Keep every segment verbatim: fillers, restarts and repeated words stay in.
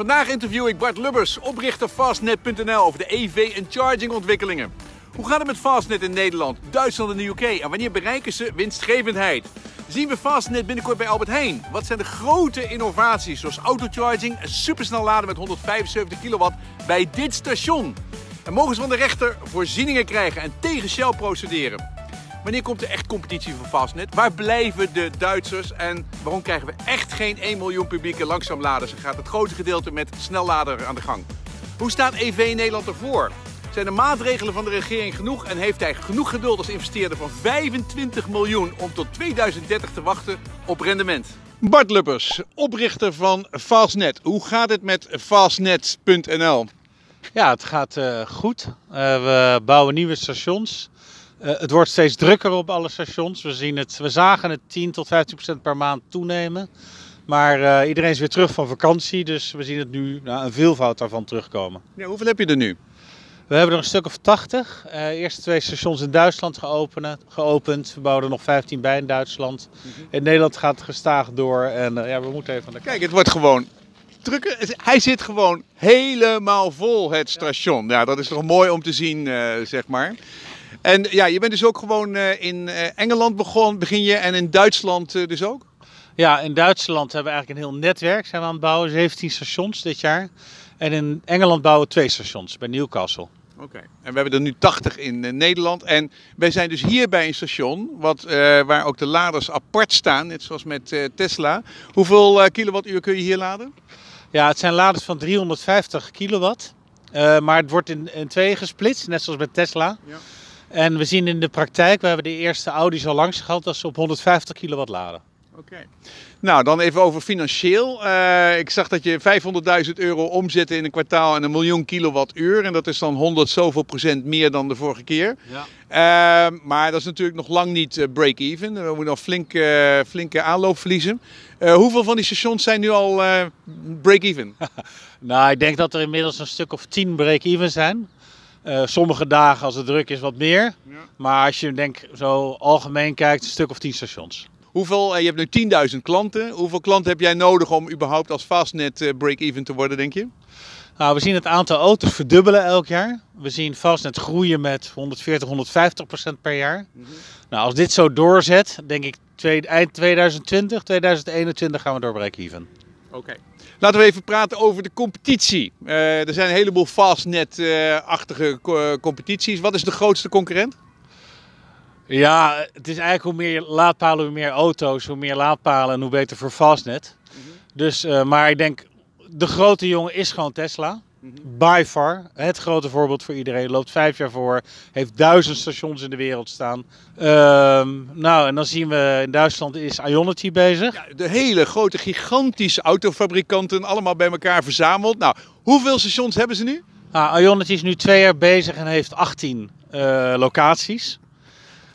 Vandaag interview ik Bart Lubbers, oprichter Fastned punt n l, over de E V en charging ontwikkelingen. Hoe gaat het met Fastned in Nederland, Duitsland en de U K? En wanneer bereiken ze winstgevendheid? Zien we Fastned binnenkort bij Albert Heijn? Wat zijn de grote innovaties zoals autocharging en supersnel laden met honderdvijfenzeventig kilowatt bij dit station? En mogen ze van de rechter voorzieningen krijgen en tegen Shell procederen? Wanneer komt er echt competitie voor Fastned? Waar blijven de Duitsers en waarom krijgen we echt geen één miljoen publieke langzaamladers? En gaat het grote gedeelte met snellader aan de gang? Hoe staat E V in Nederland ervoor? Zijn de maatregelen van de regering genoeg en heeft hij genoeg geduld als investeerder van vijfentwintig miljoen om tot tweeduizend dertig te wachten op rendement? Bart Lubbers, oprichter van Fastned. Hoe gaat het met Fastned punt n l? Ja, het gaat uh, goed. Uh, we bouwen nieuwe stations. Uh, het wordt steeds drukker op alle stations. We, zien het, we zagen het tien tot vijftien procent per maand toenemen. Maar uh, iedereen is weer terug van vakantie, dus we zien het nu nou, een veelvoud daarvan terugkomen. Ja, hoeveel heb je er nu? We hebben er een stuk of tachtig. Uh, eerste twee stations in Duitsland geopend, geopend. We bouwen er nog vijftien bij in Duitsland. Mm-hmm. In Nederland gaat het gestaag door en uh, ja, we moeten even aan de kant. Kijk, het wordt gewoon drukker. Hij zit gewoon helemaal vol, het station. Ja, dat is toch mooi om te zien, uh, zeg maar. En ja, je bent dus ook gewoon uh, in uh, Engeland begon, begin je en in Duitsland uh, dus ook? Ja, in Duitsland hebben we eigenlijk een heel netwerk, zijn we aan het bouwen, zeventien stations dit jaar. En in Engeland bouwen we twee stations, bij Newcastle. Oké, okay. En we hebben er nu tachtig in uh, Nederland. En wij zijn dus hier bij een station wat, uh, waar ook de laders apart staan, net zoals met uh, Tesla. Hoeveel uh, kilowattuur kun je hier laden? Ja, het zijn laders van driehonderdvijftig kilowatt. Uh, maar het wordt in, in tweeën gesplitst, net zoals met Tesla. Ja. En we zien in de praktijk, we hebben de eerste Audi's al langs gehad, dat ze op honderdvijftig kilowatt laden. Oké. Okay. Nou, dan even over financieel. Uh, ik zag dat je vijfhonderdduizend euro omzette in een kwartaal en een miljoen kilowattuur. En dat is dan honderd zoveel procent meer dan de vorige keer. Ja. Uh, maar dat is natuurlijk nog lang niet uh, break-even. We moeten nog flink, uh, flinke aanloop verliezen. Uh, hoeveel van die stations zijn nu al uh, break-even? Nou, ik denk dat er inmiddels een stuk of tien break-even zijn. Uh, sommige dagen als het druk is wat meer, ja. Maar als je denk zo algemeen kijkt, een stuk of tien stations. Hoeveel, uh, je hebt nu tienduizend klanten, hoeveel klanten heb jij nodig om überhaupt als Fastned uh, break-even te worden, denk je? Nou, we zien het aantal auto's verdubbelen elk jaar. We zien Fastned groeien met honderdveertig, honderdvijftig procent per jaar. Mm-hmm. Nou, als dit zo doorzet, denk ik twee, eind tweeduizend twintig, tweeduizend eenentwintig gaan we door break-even. Oké. Okay. Laten we even praten over de competitie. Uh, er zijn een heleboel Fastned-achtige uh, competities. Wat is de grootste concurrent? Ja, het is eigenlijk hoe meer laadpalen, hoe meer auto's, hoe meer laadpalen en hoe beter voor Fastned. Mm-hmm. Dus, uh, maar ik denk, de grote jongen is gewoon Tesla. Mm-hmm. By far. Het grote voorbeeld voor iedereen. Loopt vijf jaar voor. Heeft duizend stations in de wereld staan. Uh, nou, en dan zien we in Duitsland is Ionity bezig. Ja, de hele grote, gigantische autofabrikanten allemaal bij elkaar verzameld. Nou, hoeveel stations hebben ze nu? Nou, Ionity is nu twee jaar bezig en heeft achttien uh, locaties.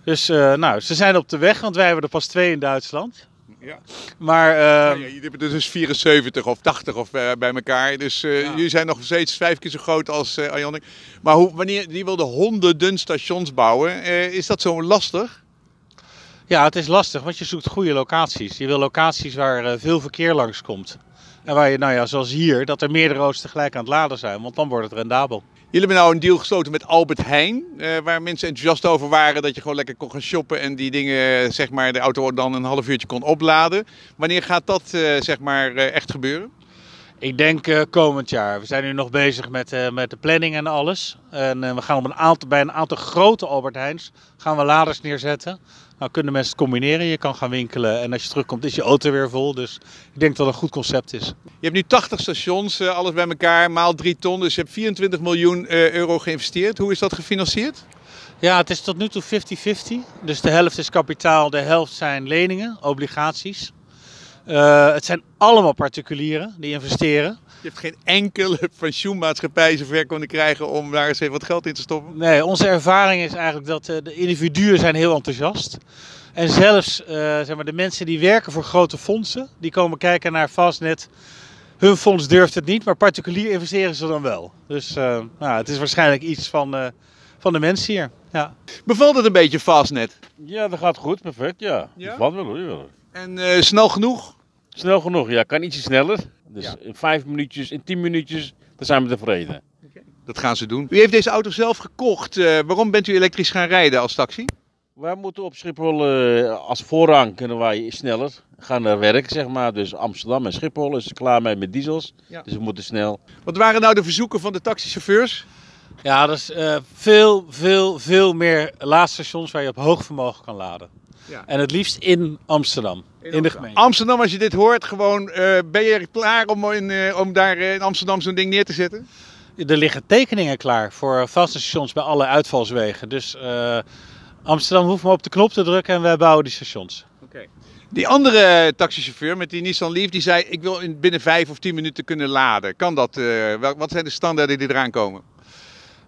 Dus, uh, nou, ze zijn op de weg, want wij hebben er pas twee in Duitsland. Ja. Maar, uh, ja, ja, je hebt er dus vierenzeventig of tachtig of, uh, bij elkaar. Dus uh, ja. Jullie zijn nog steeds vijf keer zo groot als uh, Ionic. Maar hoe, wanneer die wilde honderden stations bouwen, uh, is dat zo lastig? Ja, het is lastig, want je zoekt goede locaties. Je wil locaties waar uh, veel verkeer langs komt. En waar je, nou ja, zoals hier, dat er meerdere auto's tegelijk aan het laden zijn. Want dan wordt het rendabel. Jullie hebben nou een deal gesloten met Albert Heijn, eh, waar mensen enthousiast over waren dat je gewoon lekker kon gaan shoppen en die dingen, zeg maar, de auto dan een half uurtje kon opladen. Wanneer gaat dat eh, zeg maar, echt gebeuren? Ik denk uh, komend jaar. We zijn nu nog bezig met, uh, met de planning en alles. En uh, we gaan op een aantal, bij een aantal grote Albert Heijns gaan we laders neerzetten. Nou kunnen mensen het combineren. Je kan gaan winkelen en als je terugkomt is je auto weer vol. Dus ik denk dat het een goed concept is. Je hebt nu tachtig stations, uh, alles bij elkaar, maal drie ton. Dus je hebt vierentwintig miljoen uh, euro geïnvesteerd. Hoe is dat gefinancierd? Ja, het is tot nu toe vijftig vijftig. Dus de helft is kapitaal, de helft zijn leningen, obligaties. Uh, het zijn allemaal particulieren die investeren. Je hebt geen enkele pensioenmaatschappij zover kunnen krijgen om daar eens even wat geld in te stoppen? Nee, onze ervaring is eigenlijk dat uh, de individuen zijn heel enthousiast. En zelfs uh, zeg maar, de mensen die werken voor grote fondsen, die komen kijken naar Fastned. Hun fonds durft het niet, maar particulier investeren ze dan wel. Dus uh, nou, het is waarschijnlijk iets van, uh, van de mensen hier. Ja. Bevalt het een beetje Fastned? Ja, dat gaat goed, perfect. Ja, ja? Dat wel, hoor. En uh, snel genoeg? Snel genoeg, ja. Kan ietsje sneller. Dus ja. in vijf minuutjes, in tien minuutjes, dan zijn we tevreden. Okay. Dat gaan ze doen. U heeft deze auto zelf gekocht. Uh, waarom bent u elektrisch gaan rijden als taxi? Wij moeten op Schiphol, uh, als voorrang kunnen wij sneller gaan naar werk, zeg maar. Dus Amsterdam en Schiphol is er klaar mee met diesels, ja. Dus we moeten snel. Wat waren nou de verzoeken van de taxichauffeurs? Ja, dat is uh, veel, veel, veel meer laadstations waar je op hoog vermogen kan laden. Ja. En het liefst in Amsterdam, in, in de gemeente. Amsterdam, als je dit hoort, gewoon, uh, ben je klaar om, in, uh, om daar in Amsterdam zo'n ding neer te zetten? Er liggen tekeningen klaar voor vaststations bij alle uitvalswegen, dus... Uh, Amsterdam hoeft maar op de knop te drukken en wij bouwen die stations. Okay. Die andere taxichauffeur met die Nissan Leaf, die zei ik wil binnen vijf of tien minuten kunnen laden. Kan dat? Uh, wat zijn de standaarden die eraan komen?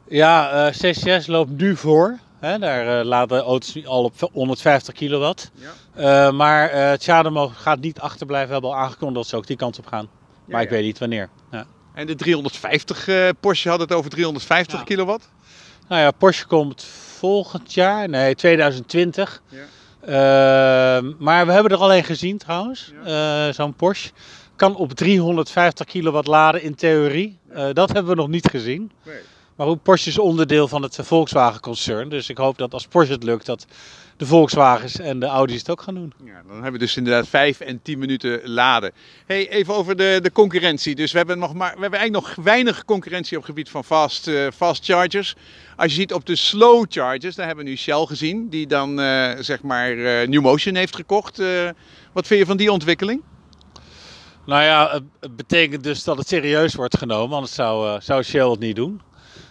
Ja, uh, C C S loopt nu voor. Hè, daar uh, laden auto's nu al op honderdvijftig kilowatt. Ja. Uh, maar uh, Chademo gaat niet achterblijven. We hebben al aangekondigd dat ze ook die kant op gaan. Maar ja, ja. ik weet niet wanneer. Ja. En de driehonderdvijftig, uh, Porsche had het over driehonderdvijftig ja. kilowatt? Nou ja, Porsche komt volgend jaar, nee, tweeduizend twintig. Ja. Uh, maar we hebben er alleen gezien trouwens, ja. uh, zo'n Porsche kan op driehonderdvijftig kilowatt laden in theorie. Ja. Uh, dat hebben we nog niet gezien. Nee. Maar ook Porsche is onderdeel van het Volkswagen-concern. Dus ik hoop dat als Porsche het lukt, dat de Volkswagens en de Audi's het ook gaan doen. Ja, dan hebben we dus inderdaad vijf en tien minuten laden. Hey, even over de, de concurrentie. Dus we hebben, nog maar, we hebben eigenlijk nog weinig concurrentie op het gebied van fast, uh, fast chargers. Als je ziet op de slow chargers, daar hebben we nu Shell gezien. Die dan uh, zeg maar uh, New Motion heeft gekocht. Uh, wat vind je van die ontwikkeling? Nou ja, het betekent dus dat het serieus wordt genomen. Anders zou, uh, zou Shell het niet doen.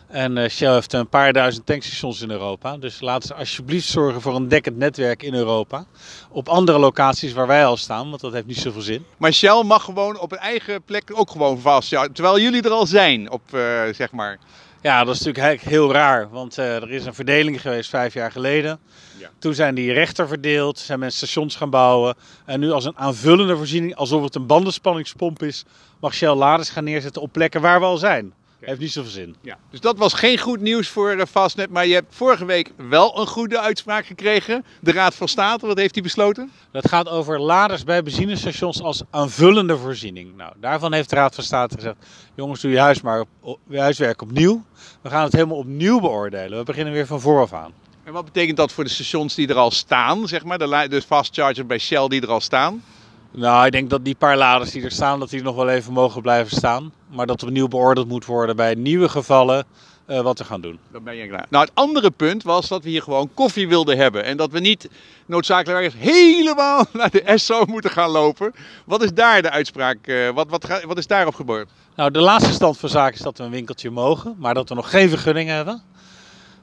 En Shell heeft een paar duizend tankstations in Europa. Dus laten ze alsjeblieft zorgen voor een dekkend netwerk in Europa. Op andere locaties waar wij al staan, want dat heeft niet zoveel zin. Maar Shell mag gewoon op een eigen plek ook gewoon vast. Ja, terwijl jullie er al zijn, op, uh, zeg maar. Ja, dat is natuurlijk heel raar. Want uh, er is een verdeling geweest vijf jaar geleden. Ja. Toen zijn die rechter verdeeld, zijn mensen stations gaan bouwen. En nu als een aanvullende voorziening, alsof het een bandenspanningspomp is, mag Shell laders gaan neerzetten op plekken waar we al zijn. Heeft niet zoveel zin. Ja. Dus dat was geen goed nieuws voor uh, Fastned, maar je hebt vorige week wel een goede uitspraak gekregen. De Raad van State, wat heeft die besloten? Dat gaat over laders bij benzinestations als aanvullende voorziening. Nou, daarvan heeft de Raad van State gezegd, jongens, doe je, huis maar op, op, je huiswerk opnieuw. We gaan het helemaal opnieuw beoordelen. We beginnen weer van vooraf aan. En wat betekent dat voor de stations die er al staan, zeg maar? De, de fast charger bij Shell die er al staan? Nou, ik denk dat die paar laders die er staan, dat die nog wel even mogen blijven staan. Maar dat opnieuw beoordeeld moet worden bij nieuwe gevallen uh, wat we gaan doen. Dat ben je klaar. Nou, het andere punt was dat we hier gewoon koffie wilden hebben. En dat we niet noodzakelijk helemaal naar de S O moeten gaan lopen. Wat is daar de uitspraak? Uh, wat, wat, wat is daarop gebeurd? Nou, de laatste stand van zaken is dat we een winkeltje mogen, maar dat we nog geen vergunning hebben.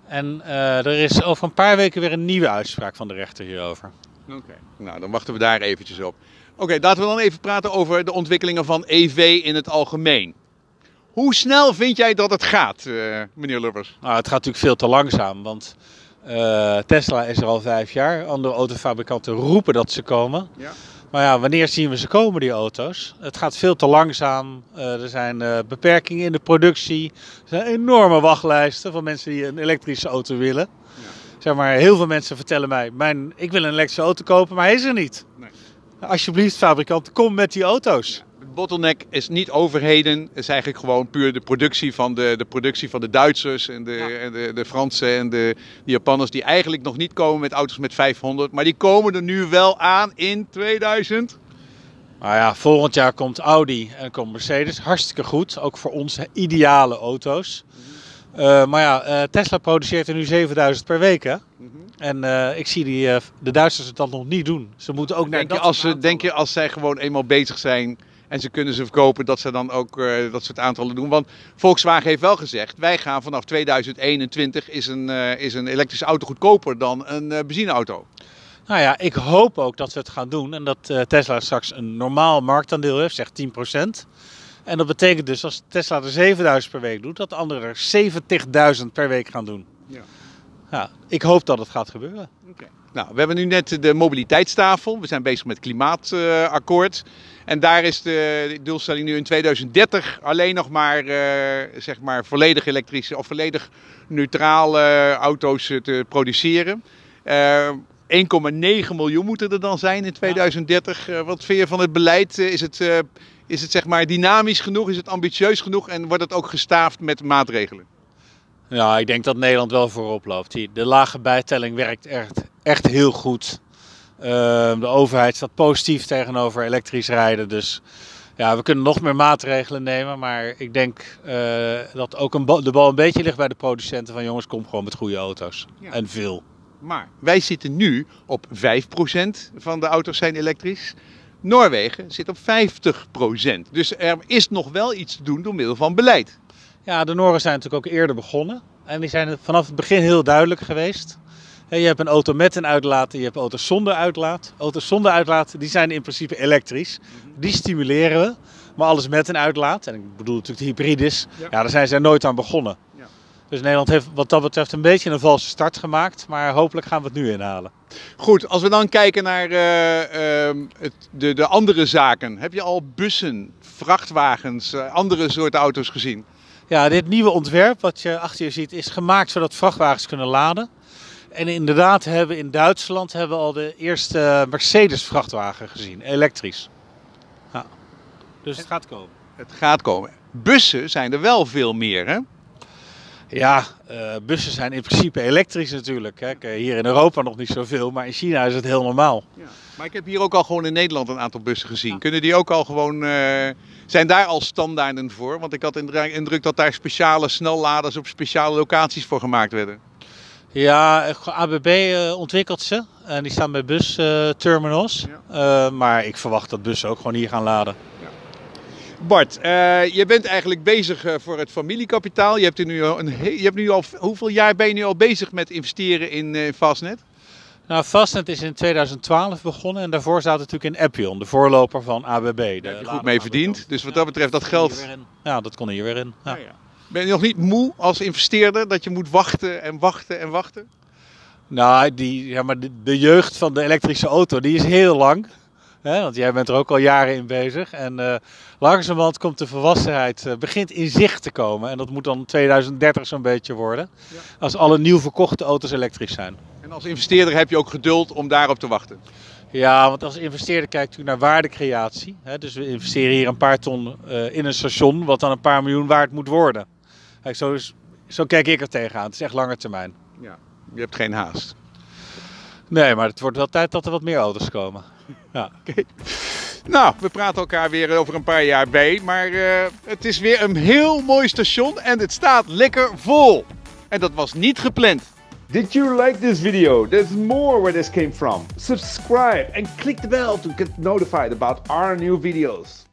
En uh, er is over een paar weken weer een nieuwe uitspraak van de rechter hierover. Oké, okay. Nou dan wachten we daar eventjes op. Oké, okay, laten we dan even praten over de ontwikkelingen van E V in het algemeen. Hoe snel vind jij dat het gaat, uh, meneer Lubbers? Nou, het gaat natuurlijk veel te langzaam, want uh, Tesla is er al vijf jaar. Andere autofabrikanten roepen dat ze komen. Ja. Maar ja, wanneer zien we ze komen, die auto's? Het gaat veel te langzaam. Uh, er zijn uh, beperkingen in de productie. Er zijn enorme wachtlijsten van mensen die een elektrische auto willen. Ja. Zeg maar, heel veel mensen vertellen mij, mijn, ik wil een elektrische auto kopen, maar hij is er niet. Nee. Alsjeblieft, fabrikanten, kom met die auto's. De bottleneck is niet overheden. Het is eigenlijk gewoon puur de productie van de, de, productie van de Duitsers en de, ja. en de, de Fransen en de, de Japanners. Die eigenlijk nog niet komen met auto's met vijfhonderd. Maar die komen er nu wel aan in tweeduizend. Nou ja, volgend jaar komt Audi en komt Mercedes. Hartstikke goed. Ook voor ons ideale auto's. Uh, maar ja, uh, Tesla produceert er nu zevenduizend per week, hè? Mm-hmm. En uh, ik zie die, uh, de Duitsers het dat nog niet doen. Ze moeten ook denk naar je, dat als ze, denk je als zij gewoon eenmaal bezig zijn en ze kunnen ze verkopen, dat ze dan ook uh, dat soort aantallen doen? Want Volkswagen heeft wel gezegd, wij gaan vanaf tweeduizend eenentwintig is een, uh, is een elektrische auto goedkoper dan een uh, benzineauto. Nou ja, ik hoop ook dat ze het gaan doen en dat uh, Tesla straks een normaal marktaandeel heeft, zeg tien procent. En dat betekent dus als Tesla er zevenduizend per week doet, dat de anderen er zeventigduizend per week gaan doen. Ja. Ja, ik hoop dat het gaat gebeuren. Okay. Nou, we hebben nu net de mobiliteitstafel. We zijn bezig met het Klimaatakkoord. Uh, en daar is de doelstelling nu in tweeduizend dertig alleen nog maar, uh, zeg maar volledig elektrische of volledig neutrale auto's te produceren. Uh, één komma negen miljoen moeten er dan zijn in tweeduizend dertig. Ja. Uh, wat vind je van het beleid? Uh, is het, uh, is het zeg maar dynamisch genoeg? Is het ambitieus genoeg? En wordt het ook gestaafd met maatregelen? Ja, ik denk dat Nederland wel voorop loopt. De lage bijtelling werkt echt, echt heel goed. Uh, de overheid staat positief tegenover elektrisch rijden. Dus ja, we kunnen nog meer maatregelen nemen. Maar ik denk uh, dat ook een de bal een beetje ligt bij de producenten. Van jongens, kom gewoon met goede auto's. Ja. En veel. Maar wij zitten nu op vijf procent van de auto's zijn elektrisch. Noorwegen zit op vijftig procent. Dus er is nog wel iets te doen door middel van beleid. Ja, de Noren zijn natuurlijk ook eerder begonnen. En die zijn vanaf het begin heel duidelijk geweest. Je hebt een auto met een uitlaat en je hebt auto's zonder uitlaat. Auto's zonder uitlaat, die zijn in principe elektrisch. Die stimuleren we. Maar alles met een uitlaat, en ik bedoel natuurlijk de hybrides, ja, daar zijn ze nooit aan begonnen. Ja. Dus Nederland heeft wat dat betreft een beetje een valse start gemaakt. Maar hopelijk gaan we het nu inhalen. Goed, als we dan kijken naar uh, uh, het, de, de andere zaken. Heb je al bussen, vrachtwagens, uh, andere soorten auto's gezien? Ja, dit nieuwe ontwerp wat je achter je ziet is gemaakt zodat vrachtwagens kunnen laden. En inderdaad hebben in Duitsland hebben we al de eerste Mercedes vrachtwagen gezien, elektrisch. Ja. Dus het gaat komen. Het gaat komen. Bussen zijn er wel veel meer, hè? Ja, uh, bussen zijn in principe elektrisch natuurlijk. Hè. Hier in Europa nog niet zoveel, maar in China is het heel normaal. Ja. Maar ik heb hier ook al gewoon in Nederland een aantal bussen gezien. Ja. Kunnen die ook al gewoon... Uh, zijn daar al standaarden voor? Want ik had de indruk dat daar speciale snelladers op speciale locaties voor gemaakt werden. Ja, A B B uh, ontwikkelt ze. En die staan bij busterminals. Uh, ja. uh, maar ik verwacht dat bussen ook gewoon hier gaan laden. Bart, uh, je bent eigenlijk bezig uh, voor het familiekapitaal. Je hebt er nu al een he je hebt nu al hoeveel jaar ben je nu al bezig met investeren in uh, Fastned? Nou, Fastned is in tweeduizend twaalf begonnen en daarvoor zat het natuurlijk in Epion, de voorloper van A B B. Daar heb je goed mee verdiend, dus wat dat betreft dat geld... Ja, dat kon hier weer in. Ja. Ja, ja. Ben je nog niet moe als investeerder dat je moet wachten en wachten en wachten? Nou, die, ja, maar de, de jeugd van de elektrische auto die is heel lang. He, want jij bent er ook al jaren in bezig. En uh, langzamerhand komt de volwassenheid, uh, begint in zicht te komen. En dat moet dan tweeduizend dertig zo'n beetje worden. Ja. Als alle nieuw verkochte auto's elektrisch zijn. En als investeerder heb je ook geduld om daarop te wachten? Ja, want als investeerder kijkt u naar waardecreatie. He, dus we investeren hier een paar ton uh, in een station wat dan een paar miljoen waard moet worden. Kijk, zo, is, zo kijk ik er tegenaan. Het is echt lange termijn. Ja. Je hebt geen haast. Nee, maar het wordt wel tijd dat er wat meer auto's komen. Ja. Okay. Nou, we praten elkaar weer over een paar jaar bij. Maar uh, het is weer een heel mooi station en het staat lekker vol. En dat was niet gepland. Did you like this video? There's more where this came from. Subscribe and click the bell to get notified about our new videos.